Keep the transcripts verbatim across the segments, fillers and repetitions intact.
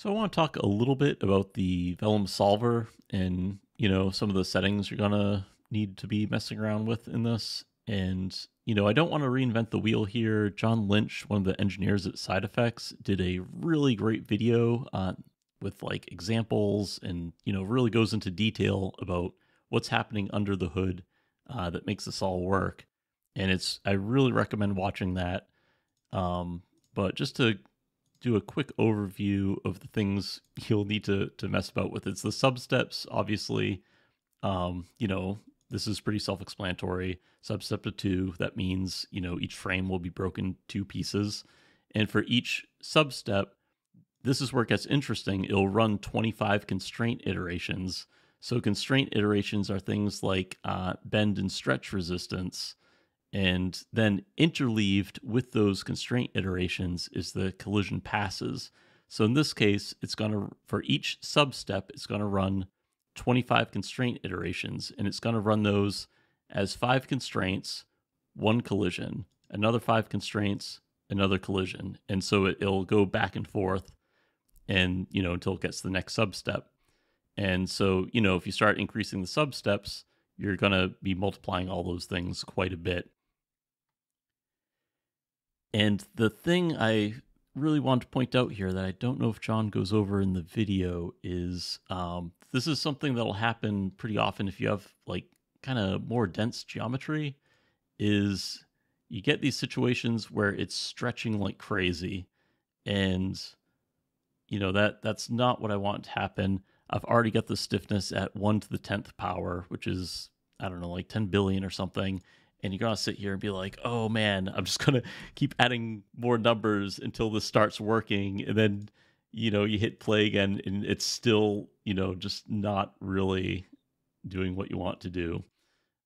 So I want to talk a little bit about the Vellum solver and, you know, some of the settings you're going to need to be messing around with in this. And, you know, I don't want to reinvent the wheel here. John Lynch, one of the engineers at SideFX, did a really great video uh, with like examples and, you know, really goes into detail about what's happening under the hood uh, that makes this all work. And it's, I really recommend watching that. Um, but just to do a quick overview of the things you'll need to, to mess about with. It's the substeps, obviously. Um, you know, this is pretty self-explanatory. Substep of two, that means, you know, each frame will be broken two pieces. And for each substep, this is where it gets interesting. It'll run twenty-five constraint iterations. So constraint iterations are things like uh, bend and stretch resistance. And then interleaved with those constraint iterations is the collision passes. So in this case, it's going to, for each substep, it's going to run twenty-five constraint iterations, and it's going to run those as five constraints, one collision, another five constraints, another collision. And so it, it'll go back and forth and, you know, until it gets to the next substep. And so, you know, if you start increasing the substeps, you're going to be multiplying all those things quite a bit. And the thing I really want to point out here that I don't know if John goes over in the video is um, this is something that'll happen pretty often if you have like kind of more dense geometry, is you get these situations where it's stretching like crazy. And, you know, that that's not what I want to happen. I've already got the stiffness at one to the tenth power, which is, I don't know, like ten billion or something. And you're going to sit here and be like, oh man, I'm just going to keep adding more numbers until this starts working. And then, you know, you hit play again and it's still, you know, just not really doing what you want to do.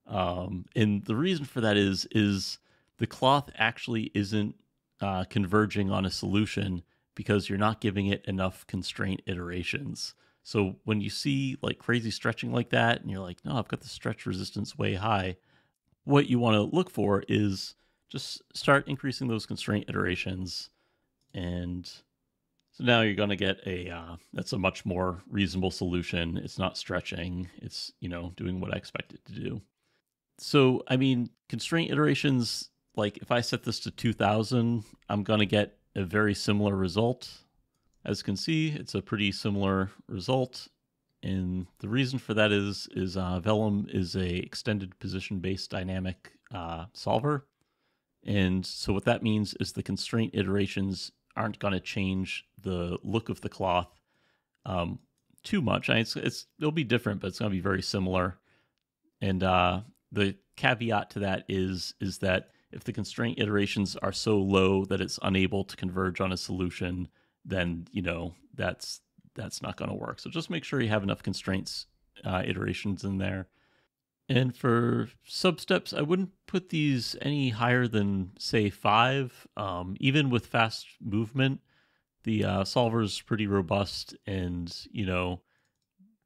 Um, and the reason for that is, is the cloth actually isn't uh, converging on a solution because you're not giving it enough constraint iterations. So when you see like crazy stretching like that and you're like, no, I've got the stretch resistance way high, what you want to look for is just start increasing those constraint iterations. And so now you're going to get a, uh, that's a much more reasonable solution. It's not stretching. It's, you know, doing what I expect it to do. So, I mean, constraint iterations, like if I set this to two thousand, I'm going to get a very similar result. As you can see, it's a pretty similar result. And the reason for that is, is uh, Vellum is a extended position-based dynamic uh, solver. And so what that means is the constraint iterations aren't going to change the look of the cloth um, too much. I mean, it's, it's, it'll be different, but it's going to be very similar. And uh, the caveat to that is, is that if the constraint iterations are so low that it's unable to converge on a solution, then, you know, that's that's not going to work. So just make sure you have enough constraints uh, iterations in there. And for substeps, I wouldn't put these any higher than, say, five. Um, even with fast movement, the uh, solver is pretty robust. And, you know,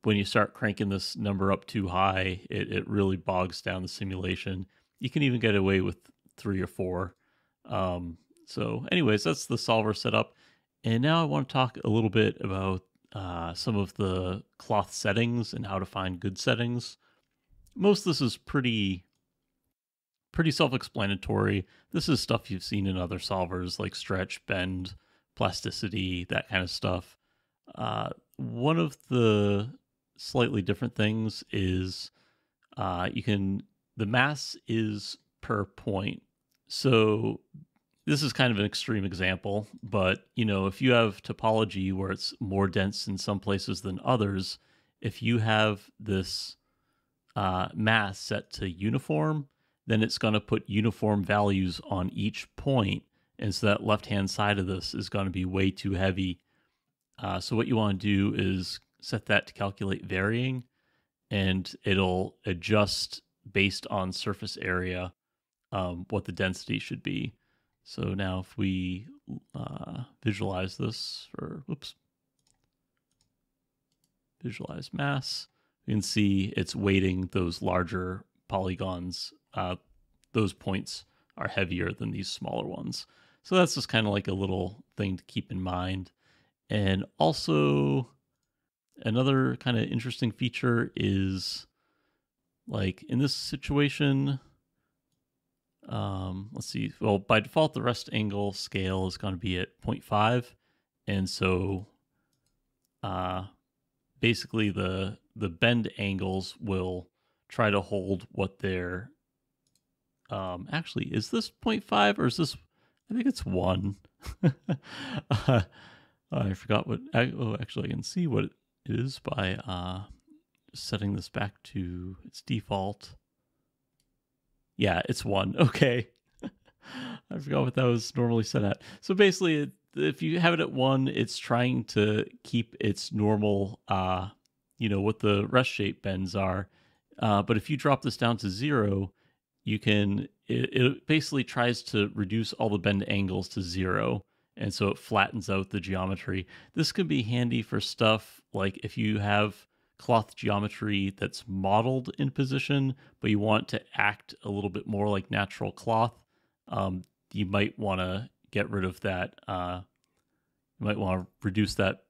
when you start cranking this number up too high, it, it really bogs down the simulation. You can even get away with three or four. Um, so anyways, that's the solver setup. And now I want to talk a little bit about uh, some of the cloth settings and how to find good settings. Most of this is pretty, pretty self-explanatory. This is stuff you've seen in other solvers like stretch, bend, plasticity, that kind of stuff. Uh, one of the slightly different things is uh, you can, the mass is per point. So this is kind of an extreme example, but, you know, if you have topology where it's more dense in some places than others, if you have this uh, mass set to uniform, then it's going to put uniform values on each point. And so that left-hand side of this is going to be way too heavy. Uh, so what you want to do is set that to calculate varying, and it'll adjust based on surface area um, what the density should be. So now if we uh, visualize this for, whoops, visualize mass, you can see it's weighting those larger polygons. Uh, those points are heavier than these smaller ones. So that's just kind of like a little thing to keep in mind. And also another kind of interesting feature is, like in this situation, um, let's see, well, by default, the rest angle scale is going to be at zero point five. And so uh, basically the, the bend angles will try to hold what their, um, actually, is this zero point five or is this, I think it's one. uh, I forgot what, I, oh, actually I can see what it is by uh, setting this back to its default. Yeah, it's one, okay. I forgot what that was normally set at. So basically, it, if you have it at one, it's trying to keep its normal, uh, you know, what the rest shape bends are. Uh, but if you drop this down to zero, you can, it, it basically tries to reduce all the bend angles to zero. And so it flattens out the geometry. This can be handy for stuff like if you have cloth geometry that's modeled in position, but you want to act a little bit more like natural cloth, um, you might want to get rid of that. Uh, you might want to reduce that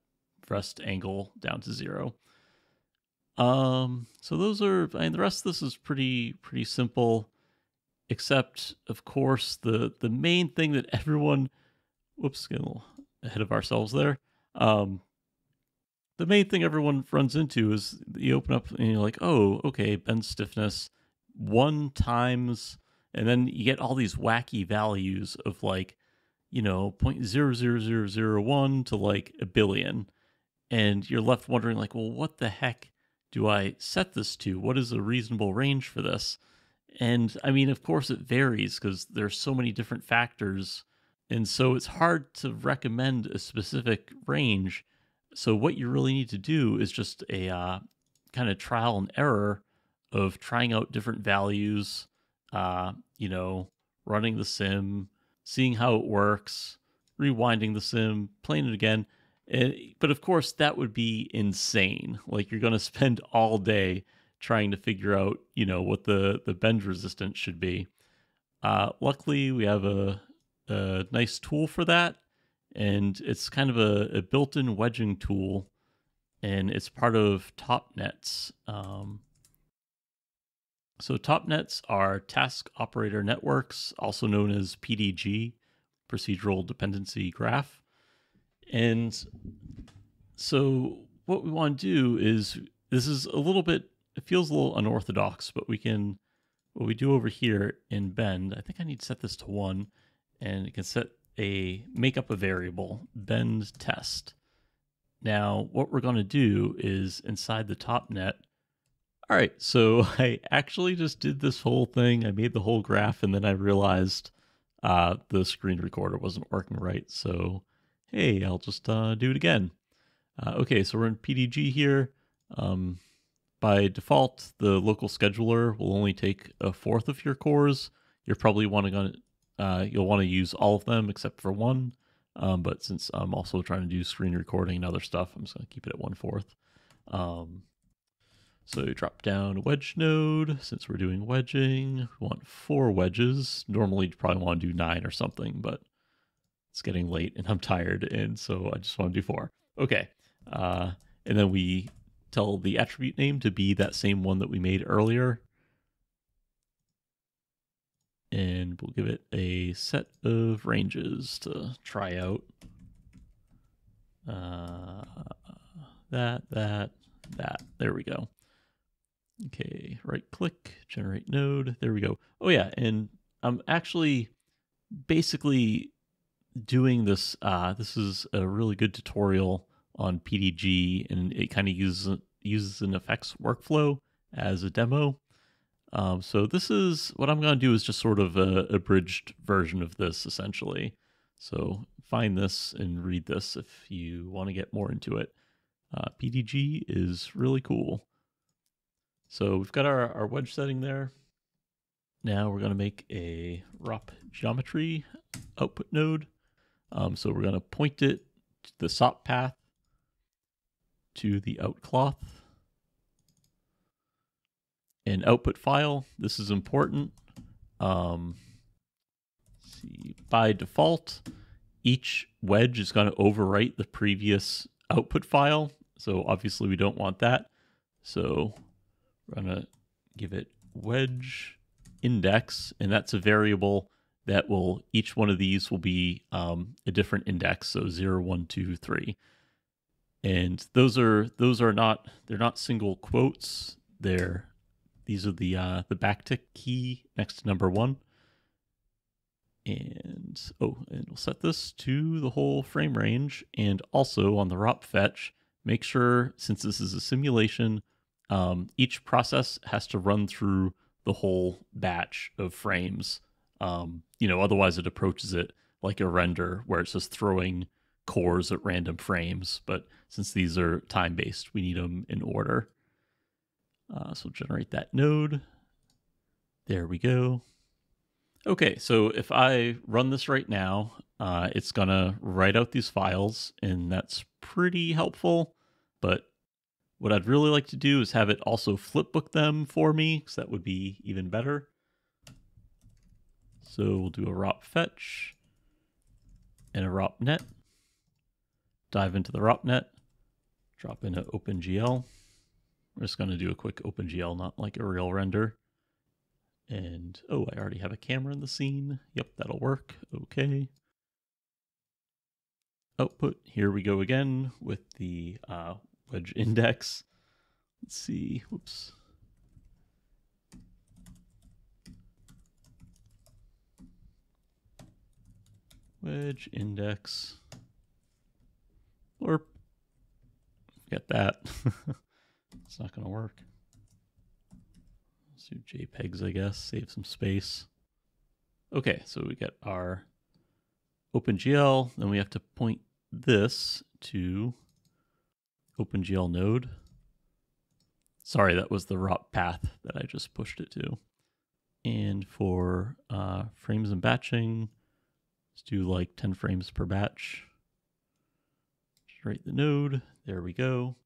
rest angle down to zero. Um, so those are, I mean, the rest of this is pretty, pretty simple, except of course the, the main thing that everyone, whoops, getting a little ahead of ourselves there. Um, the main thing everyone runs into is you open up and you're like, oh, okay, bend stiffness one times, and then you get all these wacky values of like, you know, zero point zero zero zero zero one to like a billion. And you're left wondering like, well, what the heck do I set this to? What is a reasonable range for this? And I mean, of course it varies because there's so many different factors. And so it's hard to recommend a specific range. So what you really need to do is just a uh, kind of trial and error of trying out different values, uh, you know, running the sim, seeing how it works, rewinding the sim, playing it again. It, but of course, that would be insane. Like you're going to spend all day trying to figure out, you know, what the, the bend resistance should be. Uh, luckily, we have a, a nice tool for that. And it's kind of a, a built-in wedging tool. And it's part of topnets. Um, so topnets are task operator networks, also known as P D G, procedural dependency graph. And so what we want to do is, this is a little bit, it feels a little unorthodox, but we can, what we do over here in bend, I think I need to set this to one, and it can set a, make up a variable, bend test. Now, what we're gonna do is inside the top net, all right, so I actually just did this whole thing. I made the whole graph, and then I realized uh, the screen recorder wasn't working right, so hey, I'll just uh, do it again. Uh, okay, so we're in P D G here. Um, by default, the local scheduler will only take a fourth of your cores. You're probably wanting on, uh, you'll want to use all of them except for one. Um, but since I'm also trying to do screen recording and other stuff, I'm just going to keep it at one fourth. Um, so drop down a wedge node. Since we're doing wedging, we want four wedges. Normally, you'd probably want to do nine or something, but it's getting late and I'm tired, and so I just want to do four. Okay, uh, and then we tell the attribute name to be that same one that we made earlier. And we'll give it a set of ranges to try out. Uh, that, that, that, there we go. Okay, right click, generate node, there we go. Oh yeah, and I'm actually basically doing this, uh, this is a really good tutorial on P D G, and it kind of uses uses an effects workflow as a demo. Um, so this is, what I'm going to do is just sort of a abridged version of this, essentially. So find this and read this if you want to get more into it. Uh, P D G is really cool. So we've got our, our wedge setting there. Now we're going to make a R O P geometry output node. Um, so we're going to point it to the S O P path to the out cloth and output file. This is important. Um, see, by default, each wedge is going to overwrite the previous output file. So obviously we don't want that. So we're going to give it wedge index, and that's a variable that will, each one of these will be um, a different index. So zero, one, two, three. And those are, those are not, they're not single quotes. They're, these are the, uh, the backtick key next to number one. And, oh, and we'll set this to the whole frame range. And also on the R O P fetch, make sure, since this is a simulation, um, each process has to run through the whole batch of frames. Um, you know, otherwise it approaches it like a render where it's just throwing cores at random frames. But since these are time-based, we need them in order. Uh, so generate that node. There we go. Okay, so if I run this right now, uh, it's gonna write out these files, and that's pretty helpful. But what I'd really like to do is have it also flipbook them for me, because that would be even better. So we'll do a R O P fetch and a R O P net. Dive into the R O P net, drop in an OpenGL. We're just gonna do a quick OpenGL, not like a real render. And, oh, I already have a camera in the scene. Yep, that'll work. Okay. Output, here we go again with the uh, wedge index. Let's see, whoops. Wedge index. Blurp. Forget that. It's not gonna work. Let's do JPEGs, I guess, save some space. Okay, so we got our OpenGL, then we have to point this to OpenGL node. Sorry, that was the R O P path that I just pushed it to. And for uh, frames and batching, let's do like ten frames per batch. Generate the node, there we go.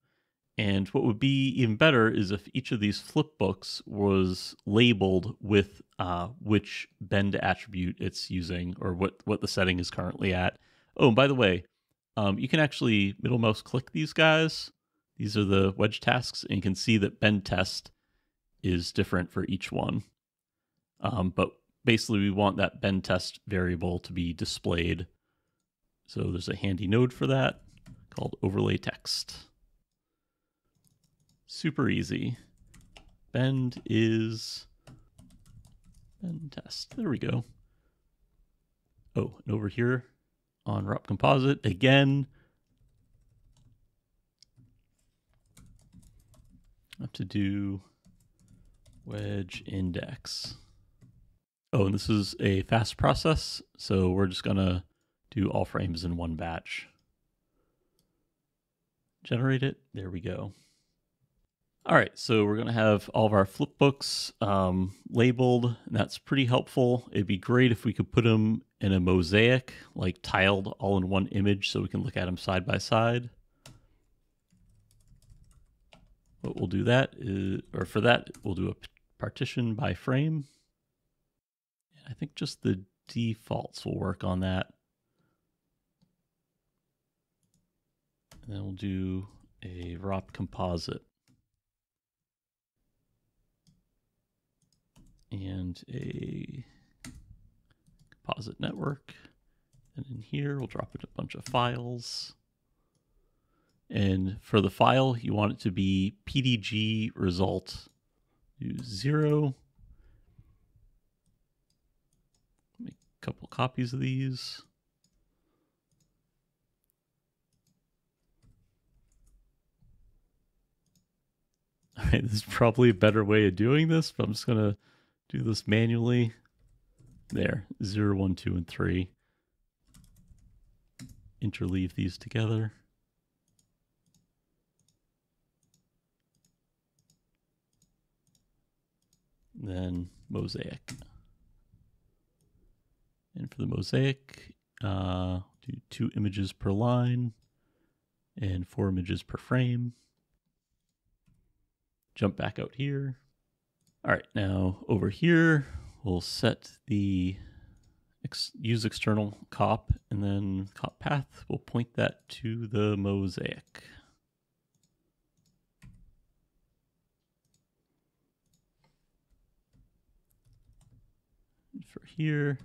And what would be even better is if each of these flipbooks was labeled with uh, which bend attribute it's using, or what, what the setting is currently at. Oh, and by the way, um, you can actually middle mouse click these guys. These are the wedge tasks, and you can see that bend test is different for each one. Um, but basically we want that bend test variable to be displayed. So there's a handy node for that called overlay text. Super easy. Bend is bend test. There we go. Oh, and over here on R O P composite again. I have to do wedge index. Oh, and this is a fast process, so we're just gonna do all frames in one batch. Generate it. There we go. All right, so we're gonna have all of our flipbooks um, labeled, and that's pretty helpful. It'd be great if we could put them in a mosaic, like tiled all in one image, so we can look at them side by side. What we'll do that is, or for that, we'll do a partition by frame. I think just the defaults will work on that. And then we'll do a R O P composite. And a composite network. And in here, we'll drop in a bunch of files. And for the file, you want it to be P D G result zero. Make a couple copies of these. All right, this is probably a better way of doing this, but I'm just gonna do this manually. There, zero, one, two, and three. Interleave these together. And then mosaic. And for the mosaic, uh, do two images per line and four images per frame. Jump back out here. All right, now over here, we'll set the ex use external cop, and then cop path will point that to the mosaic. For here,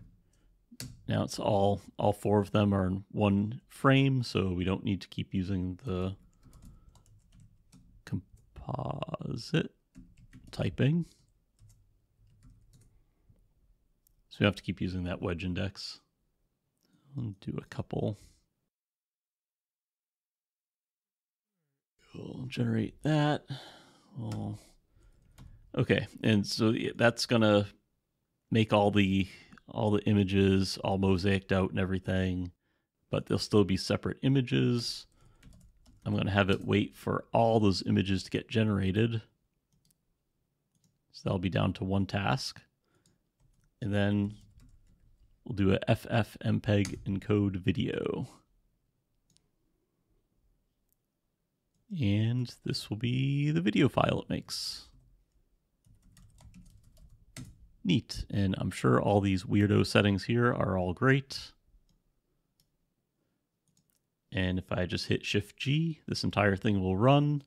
now it's all all four of them are in one frame, so we don't need to keep using the composite typing. So we have to keep using that wedge index. I'll do a couple. We'll generate that. We'll... Okay, and so that's gonna make all the all the images all mosaiced out and everything, but they'll still be separate images. I'm gonna have it wait for all those images to get generated. So that'll be down to one task. And then we'll do a FFmpeg encode video. And this will be the video file it makes. Neat. And I'm sure all these weirdo settings here are all great. And if I just hit Shift G, this entire thing will run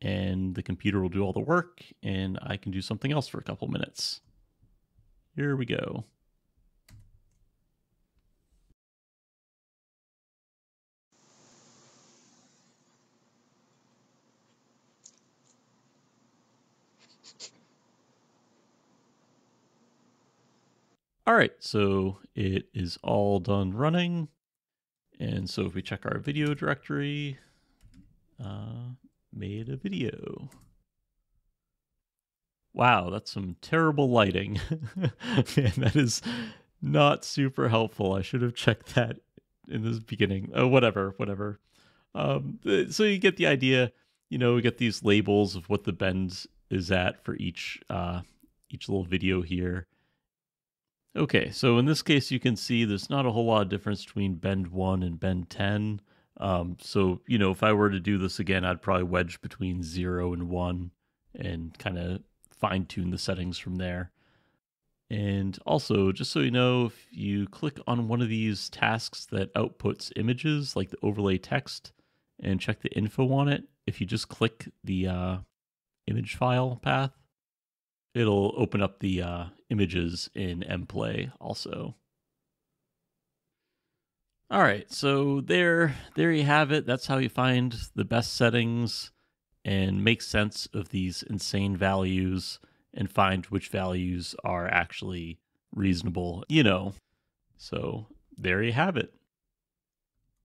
and the computer will do all the work and I can do something else for a couple minutes. Here we go. All right, so it is all done running. And so if we check our video directory, uh, made a video. Wow, that's some terrible lighting. Man, that is not super helpful. I should have checked that in the beginning. Oh, whatever, whatever. Um, so you get the idea. You know, we get these labels of what the bend is at for each uh, each little video here. Okay, so in this case, you can see there's not a whole lot of difference between bend one and bend ten. Um, so, you know, if I were to do this again, I'd probably wedge between zero and one and kind of fine tune the settings from there. And also, just so you know, if you click on one of these tasks that outputs images, like the overlay text, and check the info on it, if you just click the uh, image file path, it'll open up the uh, images in MPlay also. All right, so there, there you have it. That's how you find the best settings and make sense of these insane values and find which values are actually reasonable, you know. So there you have it.